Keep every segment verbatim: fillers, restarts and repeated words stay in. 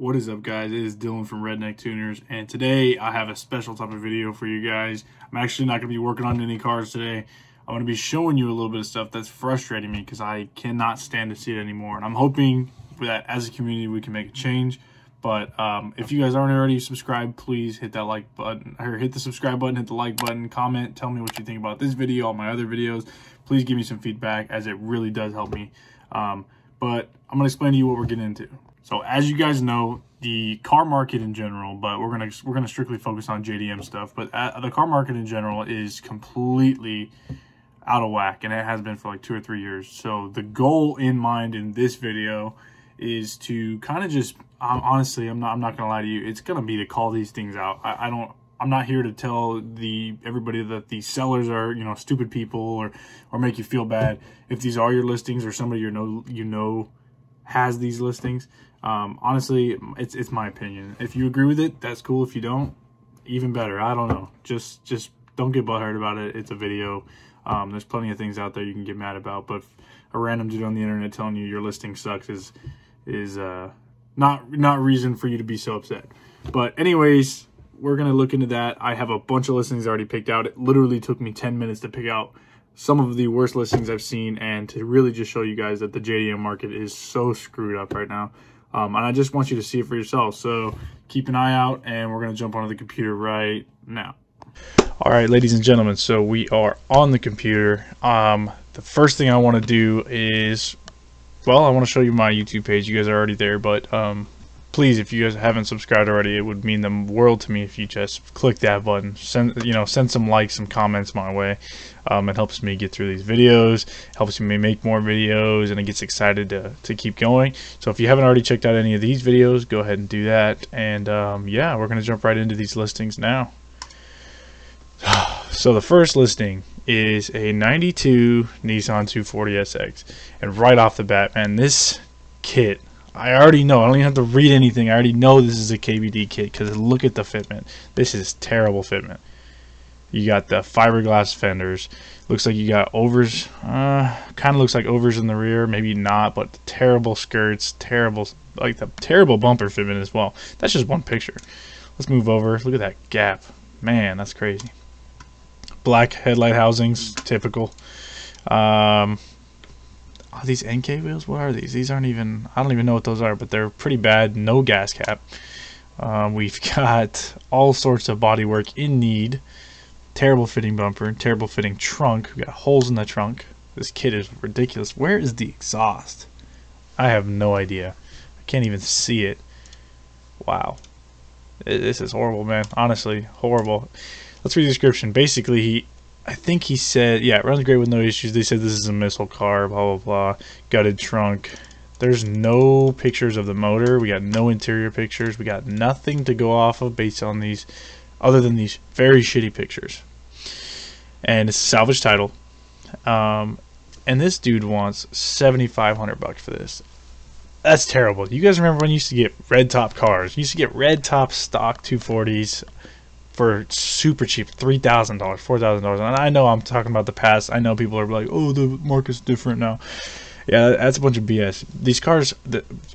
What is up, guys? It is Dylan from Redneck Tuners, and today I have a special type of video for you guys. I'm actually not going to be working on any cars today. I'm going to be showing you a little bit of stuff that's frustrating me because I cannot stand to see it anymore. And I'm hoping that as a community we can make a change. But um, if you guys aren't already subscribed, please hit that like button, or hit the subscribe button, hit the like button, comment, tell me what you think about this video, all my other videos. Please give me some feedback as it really does help me. Um, but I'm going to explain to you what we're getting into. So as you guys know, the car market in general, but we're gonna we're gonna strictly focus on J D M stuff. But uh, the car market in general is completely out of whack, and it has been for like two or three years. So the goal in mind in this video is to kind of just um, honestly, I'm not I'm not gonna lie to you, it's gonna be to call these things out. I, I don't. I'm not here to tell the everybody that the sellers are, you know, stupid people or or make you feel bad if these are your listings or somebody you know you know has these listings. Um, honestly, it's it's my opinion. If you agree with it, that's cool. If you don't, even better. I don't know. Just just don't get butthurt about it. It's a video. Um, there's plenty of things out there you can get mad about, but a random dude on the internet telling you your listing sucks is is uh, not not reason for you to be so upset. But anyways, we're gonna look into that. I have a bunch of listings already picked out. It literally took me ten minutes to pick out some of the worst listings I've seen, and to really just show you guys that the J D M market is so screwed up right now. Um, and I just want you to see it for yourself. So keep an eye out, and we're going to jump onto the computer right now. All right, ladies and gentlemen, so we are on the computer. Um, the first thing I want to do is, well, I want to show you my YouTube page. You guys are already there, but um, please, if you guys haven't subscribed already, it would mean the world to me if you just click that button. Send, you know, send some likes, some comments my way. Um, it helps me get through these videos, helps me make more videos, and it gets excited to, to keep going. So if you haven't already checked out any of these videos, go ahead and do that. And um, yeah, we're going to jump right into these listings now. So the first listing is a ninety-two Nissan two forty S X. And right off the bat, man, this kit, I already know. I don't even have to read anything. I already know this is a K B D kit because look at the fitment. This is terrible fitment. You got the fiberglass fenders. Looks like you got overs. Uh, kind of looks like overs in the rear. Maybe not, but terrible skirts. Terrible, like the terrible bumper fitment as well. That's just one picture. Let's move over. Look at that gap. Man, that's crazy. Black headlight housings, typical. Um, oh, these N K wheels, what are these? These aren't even, I don't even know what those are, but they're pretty bad. No gas cap. Um, we've got all sorts of bodywork in need. Terrible fitting bumper, terrible fitting trunk. We've got holes in the trunk. This kit is ridiculous. Where is the exhaust? I have no idea. I can't even see it. Wow. This is horrible, man. Honestly, horrible. Let's read the description. Basically, he, I think he said, yeah, it runs great with no issues. They said this is a missile car, blah, blah, blah. Gutted trunk. There's no pictures of the motor. We got no interior pictures. We got nothing to go off of based on these, other than these very shitty pictures. And it's a salvage title. Um, and this dude wants seventy-five hundred bucks for this. That's terrible. You guys remember when you used to get red top cars? You used to get red top stock two forties for super cheap, three thousand dollars, four thousand dollars. And I know I'm talking about the past. I know people are like, oh, the market's different now. Yeah, that's a bunch of B S. These cars,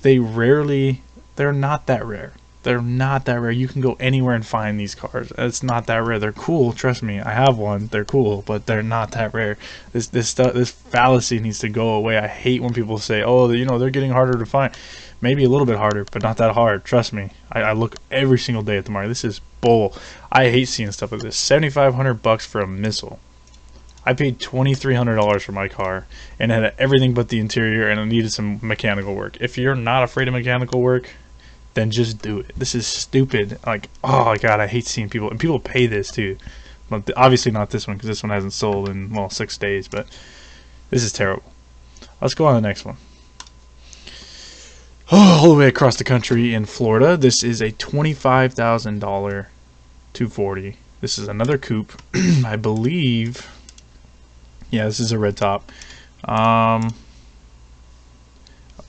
they rarely, they're not that rare. They're not that rare. You can go anywhere and find these cars. It's not that rare. They're cool. Trust me. I have one. They're cool, but they're not that rare. This this stuff, this fallacy needs to go away. I hate when people say, "Oh, you know, they're getting harder to find." Maybe a little bit harder, but not that hard. Trust me. I, I look every single day at the market. This is bull. I hate seeing stuff like this. seventy-five hundred bucks for a missile. I paid twenty-three hundred dollars for my car and it had everything but the interior, and it needed some mechanical work. If you're not afraid of mechanical work, then just do it. This is stupid. Like, oh my god, I hate seeing people, and people pay this too. But obviously not this one, because this one hasn't sold in, well, six days. But this is terrible. Let's go on to the next one. Oh, all the way across the country in Florida. This is a twenty-five thousand dollar two forty. This is another coupe, I believe. Yeah, this is a red top. Um.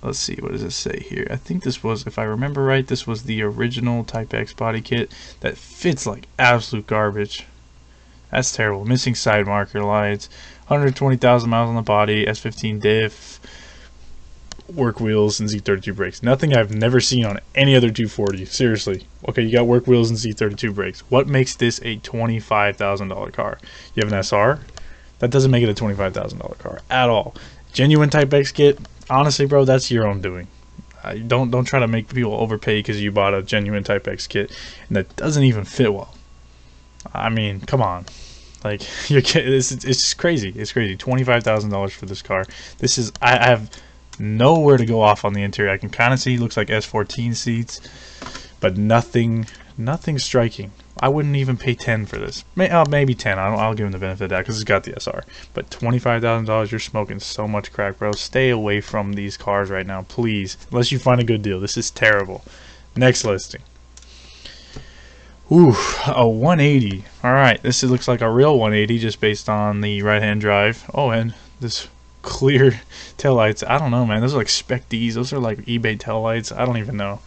Let's see, what does it say here? I think this was, if I remember right, this was the original Type X body kit that fits like absolute garbage. That's terrible. Missing side marker lights. one hundred twenty thousand miles on the body. S fifteen diff. work wheels and Z thirty-two brakes. Nothing I've never seen on any other two forty. Seriously. Okay, you got work wheels and Z thirty-two brakes. What makes this a twenty-five thousand dollar car? You have an S R? That doesn't make it a twenty-five thousand dollar car at all. Genuine Type X kit, honestly, bro, that's your own doing. I don't don't try to make people overpay because you bought a genuine Type X kit and that doesn't even fit well. I mean, come on. Like, you're, it's, it's just crazy. It's crazy. twenty-five thousand dollars for this car. This is, I, I have nowhere to go off on the interior. I can kind of see, looks like S fourteen seats, but nothing, nothing striking. I wouldn't even pay ten for this. May, uh, maybe ten. I don't, I'll give him the benefit of that because it's got the S R. But twenty-five thousand dollars, you're smoking so much crack, bro. Stay away from these cars right now, please. Unless you find a good deal. This is terrible. Next listing. Ooh, a one eighty. Alright, this looks like a real one eighty just based on the right-hand drive. Oh, and this clear taillights. I don't know, man. Those are like Spec D's. Those are like eBay taillights. I don't even know.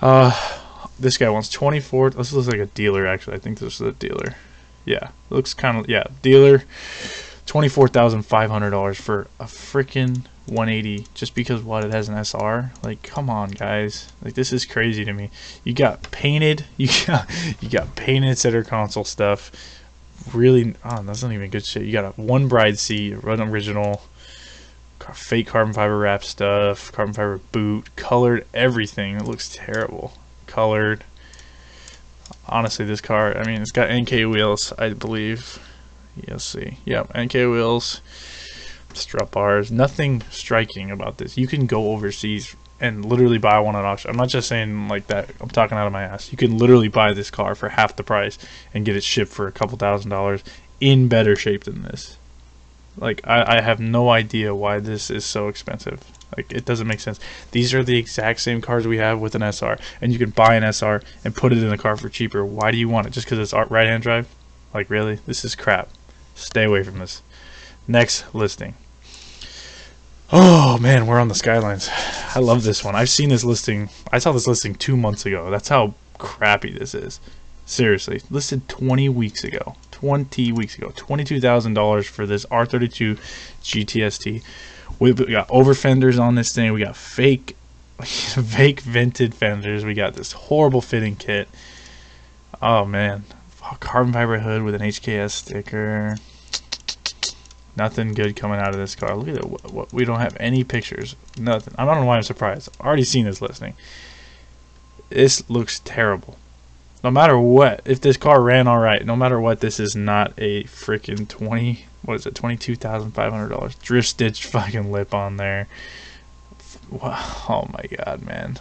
Uh, this guy wants twenty-four. This looks like a dealer, actually. I think this is a dealer. Yeah, looks kind of, yeah, dealer. twenty-four thousand five hundred dollars for a freaking one eighty just because, what, it has an S R? Like, come on, guys. Like, this is crazy to me. You got painted, you got you got painted center console stuff. Really, oh, that's not even good shit. You got a one bride seat, run original, fake carbon fiber wrap stuff, carbon fiber boot, colored everything. It looks terrible. Colored. Honestly, this car, I mean, it's got N K wheels, I believe. You'll see. Yep, N K wheels. Strut bars, nothing striking about this. You can go overseas and literally buy one on auction. I'm not just saying like that, I'm talking out of my ass. You can literally buy this car for half the price and get it shipped for a couple thousand dollars in better shape than this. Like, I, I have no idea why this is so expensive. Like, it doesn't make sense. These are the exact same cars we have with an S R, and you can buy an S R and put it in a car for cheaper. Why do you want it? Just because it's right hand drive? Like, really? This is crap. Stay away from this. Next listing. Oh man, we're on the Skylines. I love this one. I've seen this listing. I saw this listing two months ago. That's how crappy this is. Seriously, listed twenty weeks ago. twenty weeks ago. twenty-two thousand dollars for this R thirty-two G T S T. We got over fenders on this thing. We got fake, fake vented fenders. We got this horrible fitting kit. Oh man, carbon fiber hood with an H K S sticker. Nothing good coming out of this car. Look at it. What, what, we don't have any pictures. Nothing. I don't know why I'm surprised. I've already seen this listing. This looks terrible. No matter what, if this car ran all right, no matter what, this is not a freaking twenty. What is it? Twenty-two thousand five hundred dollars. Drift stitched fucking lip on there. Wow. Oh my god, man.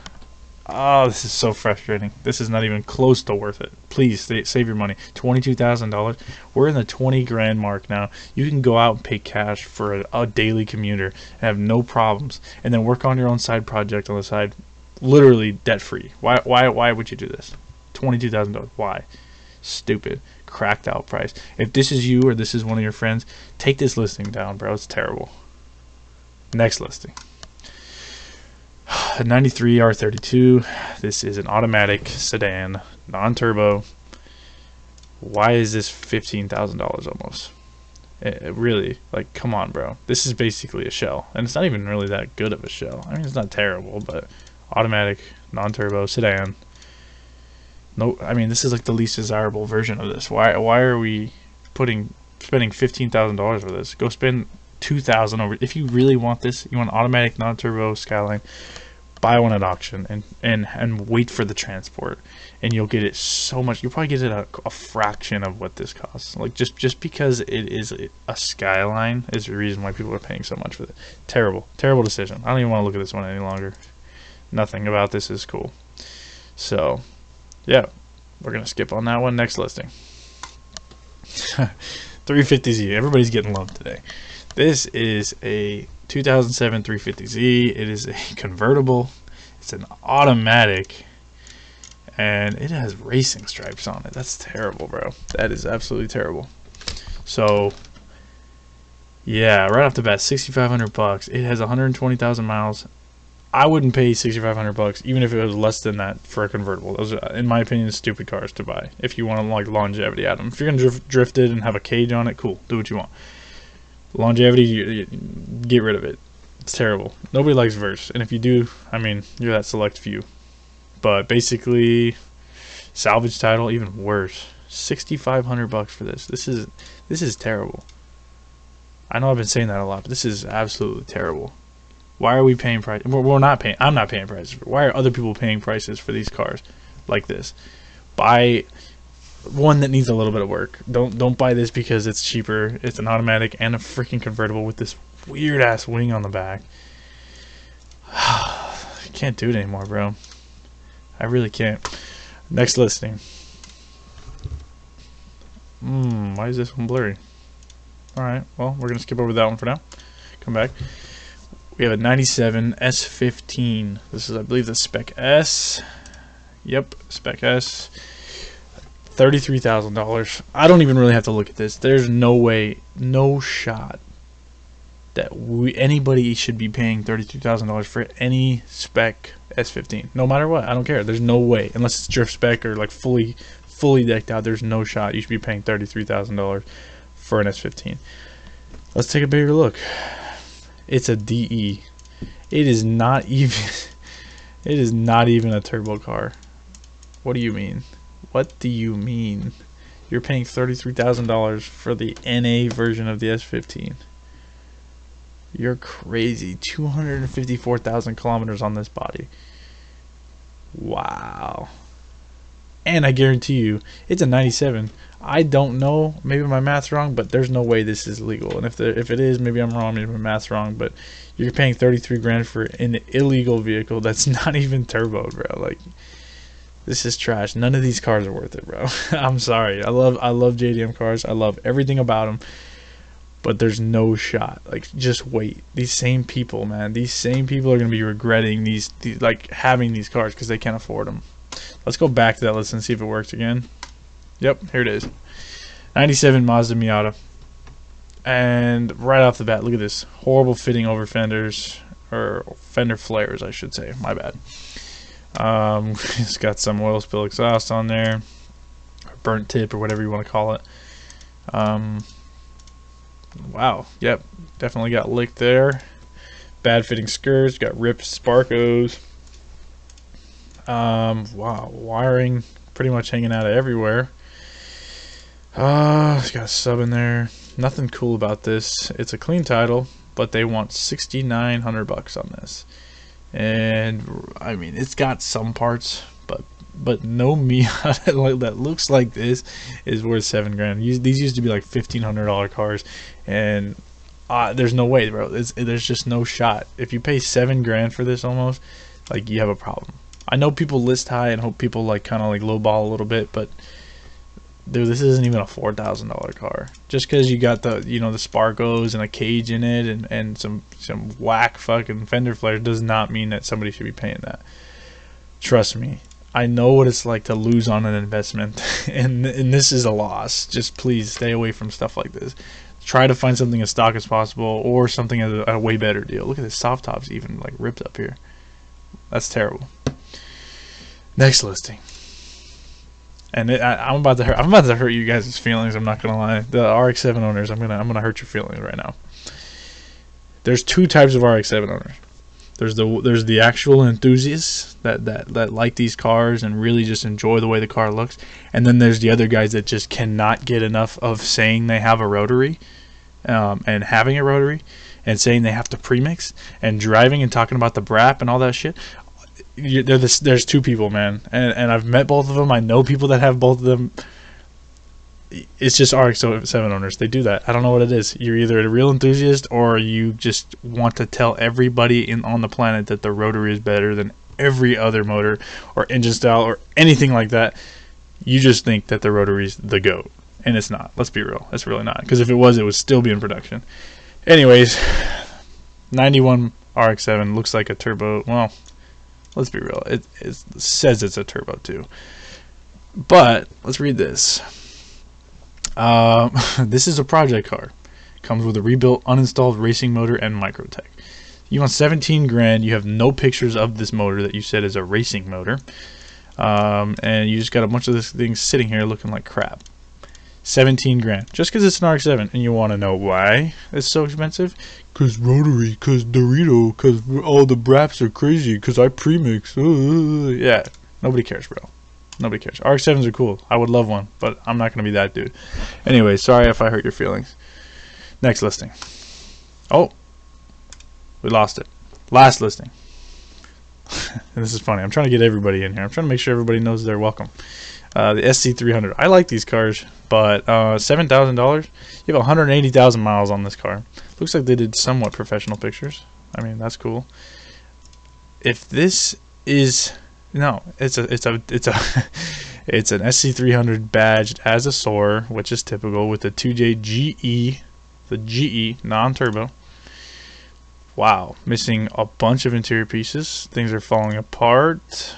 Oh, this is so frustrating. This is not even close to worth it. Please save your money. twenty-two thousand dollars. We're in the twenty grand mark now. You can go out and pay cash for a, a daily commuter and have no problems, and then work on your own side project on the side, literally debt free. Why? Why? Why would you do this? twenty-two thousand dollars. Why? Stupid, cracked out price. If this is you or this is one of your friends, take this listing down, bro. It's terrible. Next listing. A ninety-three R thirty-two. This is an automatic sedan, non-turbo. Why is this fifteen thousand dollars almost? It, it really, like, come on, bro. This is basically a shell, and it's not even really that good of a shell. I mean, it's not terrible, but automatic, non-turbo, sedan. No, I mean, this is like the least desirable version of this. Why? Why are we putting spending fifteen thousand dollars for this? Go spend two thousand over. If you really want this, you want an automatic non-turbo Skyline, buy one at auction and and and wait for the transport, and you'll get it so much. You'll probably get it a, a fraction of what this costs. Like, just just because it is a Skyline is the reason why people are paying so much for it. Terrible, terrible decision. I don't even want to look at this one any longer. Nothing about this is cool. So, yeah, we're gonna skip on that one. Next listing. three fifty Z. Everybody's getting loved today. This is a two thousand seven three fifty Z. It is a convertible. It's an automatic, and it has racing stripes on it. That's terrible, bro. That is absolutely terrible. So, yeah, right off the bat, sixty-five hundred bucks. It has one hundred twenty thousand miles. I wouldn't pay sixty-five hundred bucks, even if it was less than that, for a convertible. Those are, in my opinion, stupid cars to buy if you want to, like, longevity out of them. If you're gonna drift, drift it and have a cage on it, cool, do what you want. Longevity, you, you, get rid of it. It's terrible. Nobody likes Verts, and if you do, I mean, you're that select few. But basically, salvage title, even worse. sixty-five hundred bucks for this. This is this is terrible. I know I've been saying that a lot, but this is absolutely terrible. Why are we paying price? We're, we're not paying. I'm not paying prices. Why are other people paying prices for these cars like this? Buy one that needs a little bit of work. Don't don't buy this because it's cheaper. It's an automatic and a freaking convertible with this weird ass wing on the back. I can't do it anymore, bro. I really can't. Next listing. Hmm, why is this one blurry? Alright, well, we're gonna skip over that one for now. Come back. We have a ninety-seven S fifteen. This is, I believe, the Spec S. Yep, Spec S. thirty-three thousand dollars. I don't even really have to look at this. There's no way, no shot that we, anybody should be paying thirty-three thousand dollars for any Spec S fifteen. No matter what, I don't care. There's no way, unless it's drift spec or like fully, fully decked out. There's no shot you should be paying thirty-three thousand dollars for an S fifteen. Let's take a bigger look. It's a D E. It is not even. It is not even a turbo car. What do you mean? What do you mean? You're paying thirty-three thousand dollars for the N A version of the S fifteen. You're crazy. two hundred fifty-four thousand kilometers on this body. Wow. And I guarantee you, it's a ninety-seven. I don't know. Maybe my math's wrong, but there's no way this is legal. And if there, if it is, maybe I'm wrong. Maybe my math's wrong. But you're paying thirty-three grand for an illegal vehicle that's not even turbo, bro. Like, this is trash. None of these cars are worth it, bro. I'm sorry. I love I love J D M cars. I love everything about them. But there's no shot. Like, just wait. These same people, man. These same people are gonna be regretting these, these like having these cars because they can't afford them. Let's go back to that list and see if it works again. Yep, here it is. ninety-seven Mazda Miata. And right off the bat, look at this. Horrible fitting over fenders, or fender flares, I should say. My bad. Um, it's got some oil spill exhaust on there, or burnt tip, or whatever you want to call it. Um, wow. Yep, definitely got licked there. Bad fitting skirts. Got ripped Sparcos. Um, wow, wiring pretty much hanging out of everywhere. Uh, it's got a sub in there. Nothing cool about this. It's a clean title, but they want sixty-nine hundred bucks on this. And I mean, it's got some parts, but but no Miata that looks like this is worth seven grand. These used to be like fifteen hundred dollar cars, and uh, there's no way, bro. It's, there's just no shot. If you pay seven grand for this, almost like you have a problem. I know people list high and hope people like kind of like lowball a little bit, but dude, this isn't even a four thousand dollar car. Just because you got the you know the Sparcos and a cage in it and and some some whack fucking fender flares does not mean that somebody should be paying that. Trust me, I know what it's like to lose on an investment, and and this is a loss. Just please stay away from stuff like this. Try to find something as stock as possible or something at a, a way better deal. Look at this, soft top's even like ripped up here. That's terrible. Next listing, and it, I, I'm about to hurt, I'm about to hurt you guys' feelings. I'm not gonna lie, the R X seven owners, I'm gonna I'm gonna hurt your feelings right now. There's two types of R X seven owners. There's the there's the actual enthusiasts that that that like these cars and really just enjoy the way the car looks, and then there's the other guys that just cannot get enough of saying they have a rotary, um, and having a rotary, and saying they have to premix and driving and talking about the B R A P and all that shit. You, this, there's two people, man, and and I've met both of them. I know people that have both of them. It's just R X seven owners. They do that. I don't know what it is. You're either a real enthusiast or you just want to tell everybody in on the planet that the rotary is better than every other motor or engine style or anything like that. You just think that the rotary's the GOAT, and it's not. Let's be real. It's really not, because if it was, it would still be in production. Anyways, ninety-one R X seven looks like a turbo. Well, let's be real. It, it says it's a turbo too, but let's read this. Um, this is a project car. Comes with a rebuilt, uninstalled racing motor and Microtech. You want seventeen grand? You have no pictures of this motor that you said is a racing motor, um, and you just got a bunch of this thing sitting here looking like crap. seventeen grand. Just because it's an R X seven. And you want to know why it's so expensive? Because rotary, because Dorito, because all the braps are crazy, because I premix. Uh, yeah, nobody cares, bro. Nobody cares. R X sevens are cool. I would love one, but I'm not going to be that dude. Anyway, sorry if I hurt your feelings. Next listing. Oh, we lost it. Last listing. And this is funny. I'm trying to get everybody in here. I'm trying to make sure everybody knows they're welcome. Uh, the S C three hundred. I like these cars, but uh, seven thousand dollars. You have one hundred eighty thousand miles on this car. Looks like they did somewhat professional pictures. I mean, that's cool. If this is no, it's a it's a it's a it's an S C three hundred badged as a Soarer, which is typical with the two J G E, the G E non-turbo. Wow, missing a bunch of interior pieces. Things are falling apart.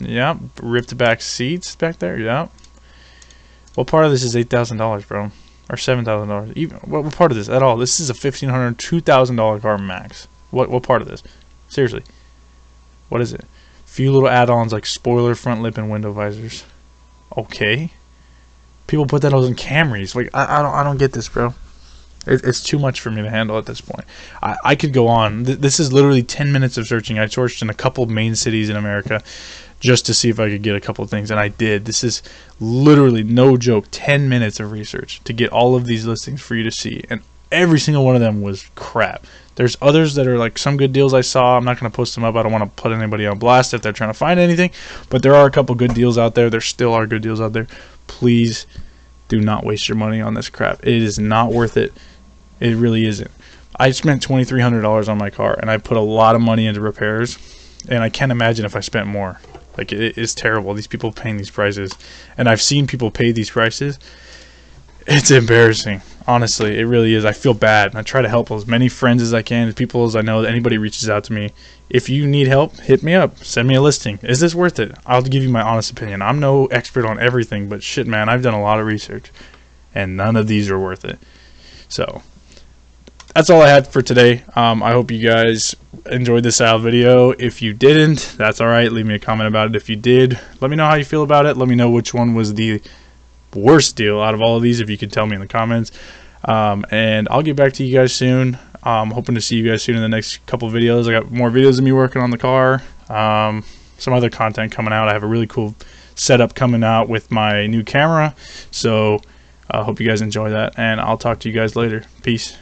Yeah, ripped back seats back there. Yeah. What part of this is eight thousand dollars, bro, or seven thousand dollars? Even what, what part of this at all? This is a fifteen hundred, two thousand dollar car max. What what part of this? Seriously, what is it? Few little add-ons like spoiler, front lip, and window visors. Okay. People put that on Camrys. Like I, I don't I don't get this, bro. It's too much for me to handle at this point. I, I could go on. Th this is literally ten minutes of searching. I searched in a couple main cities in America just to see if I could get a couple of things, and I did. This is literally, no joke, ten minutes of research to get all of these listings for you to see, and every single one of them was crap. There's others that are like some good deals I saw. I'm not going to post them up. I don't want to put anybody on blast if they're trying to find anything, but there are a couple good deals out there. There still are good deals out there. Please do not waste your money on this crap. It is not worth it. It really isn't. I spent twenty-three hundred dollars on my car, and I put a lot of money into repairs, and I can't imagine if I spent more. Like, it is terrible. These people paying these prices, and I've seen people pay these prices. It's embarrassing. Honestly, it really is. I feel bad, and I try to help as many friends as I can, as people as I know. Anybody reaches out to me, if you need help, hit me up. Send me a listing. Is this worth it? I'll give you my honest opinion. I'm no expert on everything, but shit, man, I've done a lot of research, and none of these are worth it. So that's all I had for today. Um, I hope you guys enjoyed this style video. If you didn't, that's all right. Leave me a comment about it. If you did, let me know how you feel about it. Let me know which one was the worst deal out of all of these, if you could tell me in the comments. Um, and I'll get back to you guys soon. I'm hoping to see you guys soon in the next couple videos. I got more videos of me working on the car. Um, some other content coming out. I have a really cool setup coming out with my new camera. So I uh, hope you guys enjoy that. And I'll talk to you guys later. Peace.